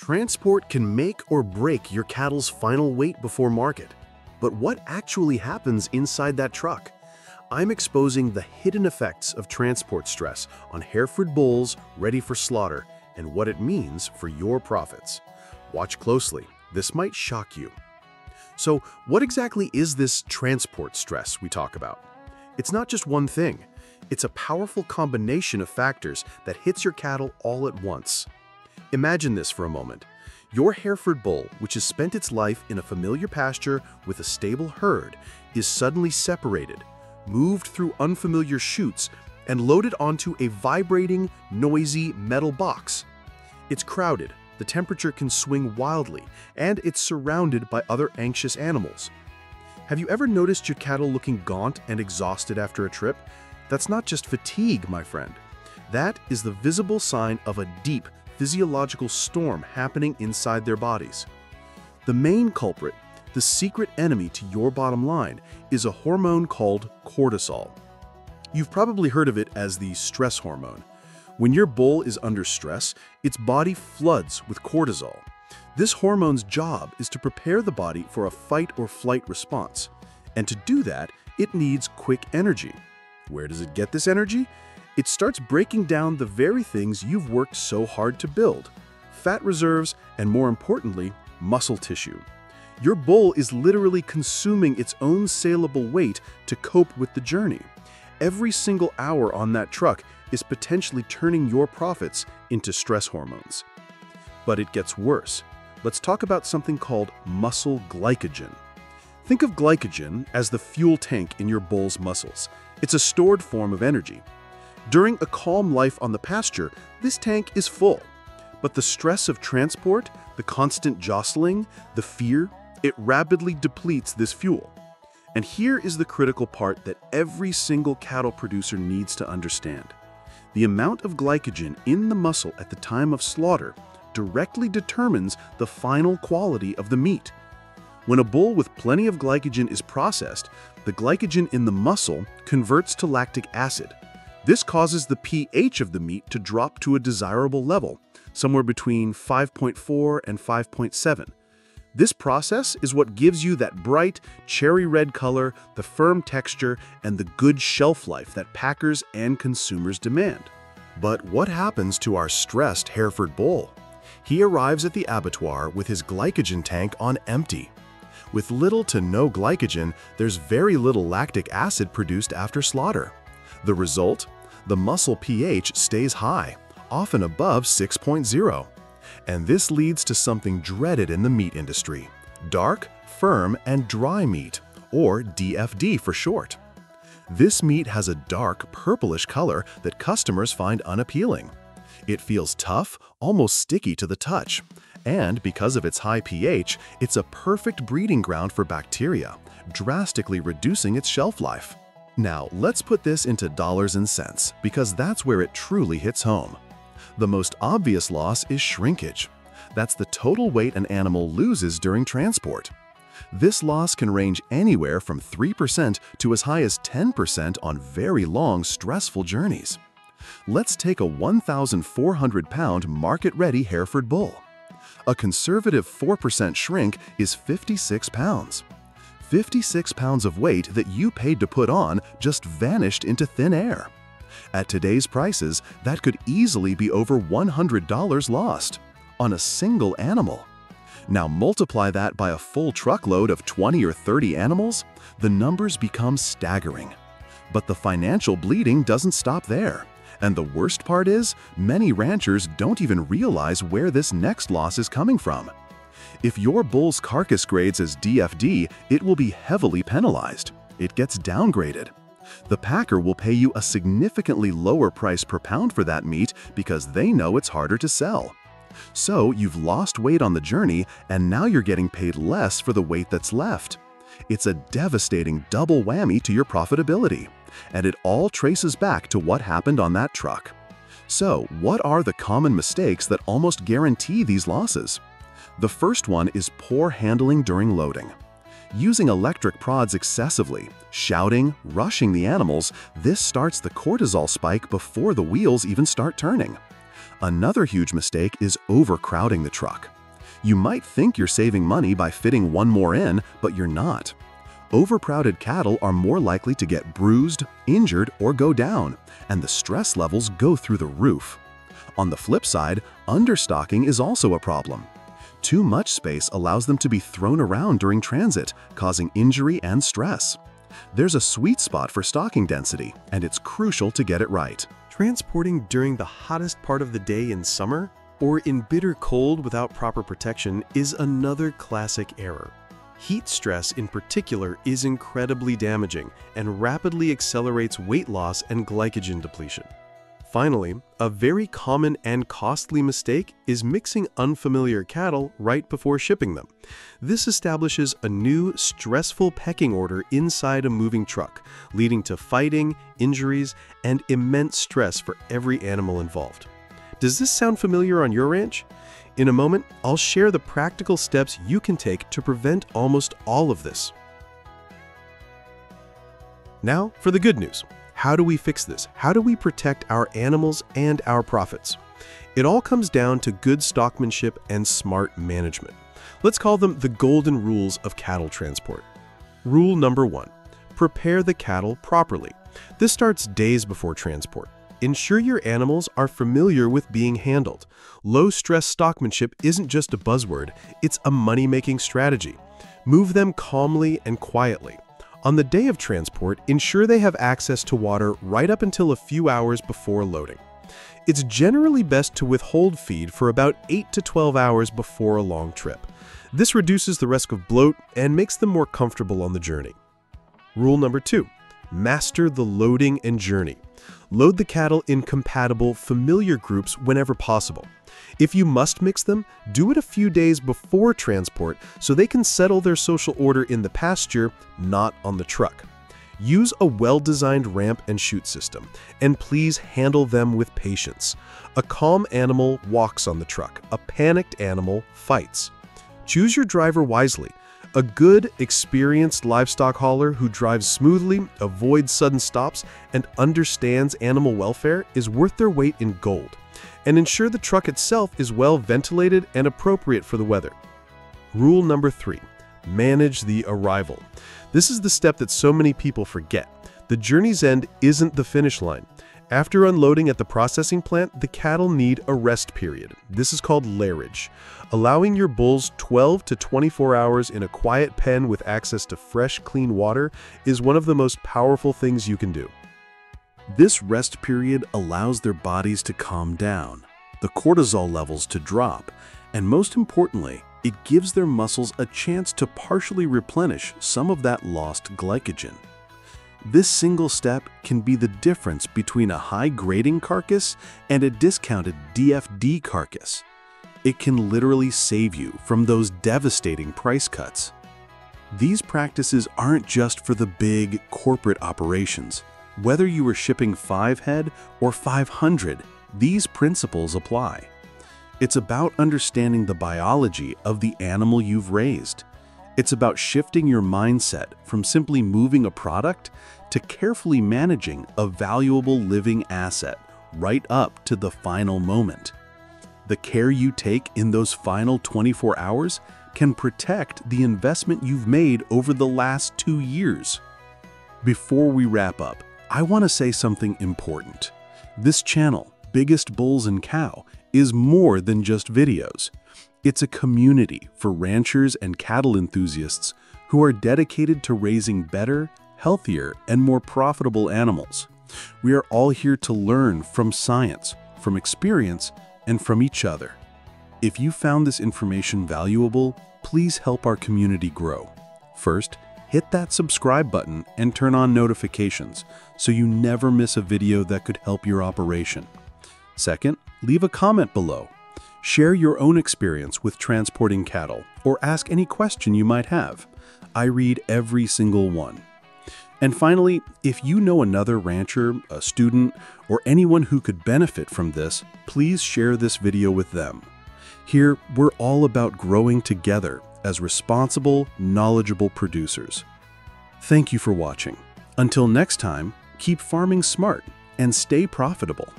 Transport can make or break your cattle's final weight before market. But what actually happens inside that truck? I'm exposing the hidden effects of transport stress on Hereford bulls ready for slaughter and what it means for your profits. Watch closely. This might shock you. So, what exactly is this transport stress we talk about? It's not just one thing. It's a powerful combination of factors that hits your cattle all at once. Imagine this for a moment. Your Hereford bull, which has spent its life in a familiar pasture with a stable herd, is suddenly separated, moved through unfamiliar chutes, and loaded onto a vibrating, noisy metal box. It's crowded, the temperature can swing wildly, and it's surrounded by other anxious animals. Have you ever noticed your cattle looking gaunt and exhausted after a trip? That's not just fatigue, my friend. That is the visible sign of a deep, physiological storm happening inside their bodies. The main culprit, the secret enemy to your bottom line, is a hormone called cortisol. You've probably heard of it as the stress hormone. When your bull is under stress, its body floods with cortisol. This hormone's job is to prepare the body for a fight or flight response. And to do that, it needs quick energy. Where does it get this energy? It starts breaking down the very things you've worked so hard to build: fat reserves and, more importantly, muscle tissue. Your bull is literally consuming its own saleable weight to cope with the journey. Every single hour on that truck is potentially turning your profits into stress hormones. But it gets worse. Let's talk about something called muscle glycogen. Think of glycogen as the fuel tank in your bull's muscles. It's a stored form of energy. During a calm life on the pasture, this tank is full. But the stress of transport, the constant jostling, the fear, it rapidly depletes this fuel. And here is the critical part that every single cattle producer needs to understand. The amount of glycogen in the muscle at the time of slaughter directly determines the final quality of the meat. When a bull with plenty of glycogen is processed, the glycogen in the muscle converts to lactic acid. This causes the pH of the meat to drop to a desirable level, somewhere between 5.4 and 5.7. This process is what gives you that bright, cherry red color, the firm texture, and the good shelf life that packers and consumers demand. But what happens to our stressed Hereford bull? He arrives at the abattoir with his glycogen tank on empty. With little to no glycogen, there's very little lactic acid produced after slaughter. The result? The muscle pH stays high, often above 6.0. And this leads to something dreaded in the meat industry: dark, firm, and dry meat, or DFD for short. This meat has a dark, purplish color that customers find unappealing. It feels tough, almost sticky to the touch. And because of its high pH, it's a perfect breeding ground for bacteria, drastically reducing its shelf life. Now, let's put this into dollars and cents, because that's where it truly hits home. The most obvious loss is shrinkage. That's the total weight an animal loses during transport. This loss can range anywhere from 3% to as high as 10% on very long, stressful journeys. Let's take a 1,400-pound market-ready Hereford bull. A conservative 4% shrink is 56 pounds. 56 pounds of weight that you paid to put on just vanished into thin air. At today's prices, that could easily be over $100 lost on a single animal. Now multiply that by a full truckload of 20 or 30 animals, the numbers become staggering. But the financial bleeding doesn't stop there. And the worst part is, many ranchers don't even realize where this next loss is coming from. If your bull's carcass grades as DFD, it will be heavily penalized. It gets downgraded. The packer will pay you a significantly lower price per pound for that meat because they know it's harder to sell. So you've lost weight on the journey, and now you're getting paid less for the weight that's left. It's a devastating double whammy to your profitability, and it all traces back to what happened on that truck. So, what are the common mistakes that almost guarantee these losses? The first one is poor handling during loading. Using electric prods excessively, shouting, rushing the animals, this starts the cortisol spike before the wheels even start turning. Another huge mistake is overcrowding the truck. You might think you're saving money by fitting one more in, but you're not. Overcrowded cattle are more likely to get bruised, injured, or go down, and the stress levels go through the roof. On the flip side, understocking is also a problem. Too much space allows them to be thrown around during transit, causing injury and stress. There's a sweet spot for stocking density, and it's crucial to get it right. Transporting during the hottest part of the day in summer, or in bitter cold without proper protection, is another classic error. Heat stress in particular is incredibly damaging and rapidly accelerates weight loss and glycogen depletion. Finally, a very common and costly mistake is mixing unfamiliar cattle right before shipping them. This establishes a new, stressful pecking order inside a moving truck, leading to fighting, injuries, and immense stress for every animal involved. Does this sound familiar on your ranch? In a moment, I'll share the practical steps you can take to prevent almost all of this. Now for the good news. How do we fix this? How do we protect our animals and our profits? It all comes down to good stockmanship and smart management. Let's call them the golden rules of cattle transport. Rule number one, prepare the cattle properly. This starts days before transport. Ensure your animals are familiar with being handled. Low-stress stockmanship isn't just a buzzword, it's a money-making strategy. Move them calmly and quietly. On the day of transport, ensure they have access to water right up until a few hours before loading. It's generally best to withhold feed for about 8 to 12 hours before a long trip. This reduces the risk of bloat and makes them more comfortable on the journey. Rule number two, master the loading and journey. Load the cattle in compatible, familiar groups whenever possible. If you must mix them, do it a few days before transport so they can settle their social order in the pasture, not on the truck. Use a well-designed ramp and chute system, and please handle them with patience. A calm animal walks on the truck. A panicked animal fights. Choose your driver wisely. A good, experienced livestock hauler who drives smoothly, avoids sudden stops, and understands animal welfare is worth their weight in gold. And ensure the truck itself is well ventilated and appropriate for the weather. Rule number three, manage the arrival. This is the step that so many people forget. The journey's end isn't the finish line. After unloading at the processing plant, the cattle need a rest period. This is called lairage, allowing your bulls 12 to 24 hours in a quiet pen with access to fresh, clean water is one of the most powerful things you can do. This rest period allows their bodies to calm down, the cortisol levels to drop, and most importantly, it gives their muscles a chance to partially replenish some of that lost glycogen. This single step can be the difference between a high-grading carcass and a discounted DFD carcass. It can literally save you from those devastating price cuts. These practices aren't just for the big corporate operations. Whether you are shipping 5 head or 500, these principles apply. It's about understanding the biology of the animal you've raised. It's about shifting your mindset from simply moving a product to carefully managing a valuable living asset right up to the final moment. The care you take in those final 24 hours can protect the investment you've made over the last 2 years. Before we wrap up, I want to say something important. This channel, Biggest Bulls and Cow, is more than just videos. It's a community for ranchers and cattle enthusiasts who are dedicated to raising better, healthier, and more profitable animals. We are all here to learn from science, from experience, and from each other. If you found this information valuable, please help our community grow. First, hit that subscribe button and turn on notifications so you never miss a video that could help your operation. Second, leave a comment below. Share your own experience with transporting cattle or ask any question you might have. I read every single one. And finally, if you know another rancher, a student, or anyone who could benefit from this, please share this video with them. Here, we're all about growing together as responsible, knowledgeable producers. Thank you for watching. Until next time, keep farming smart and stay profitable.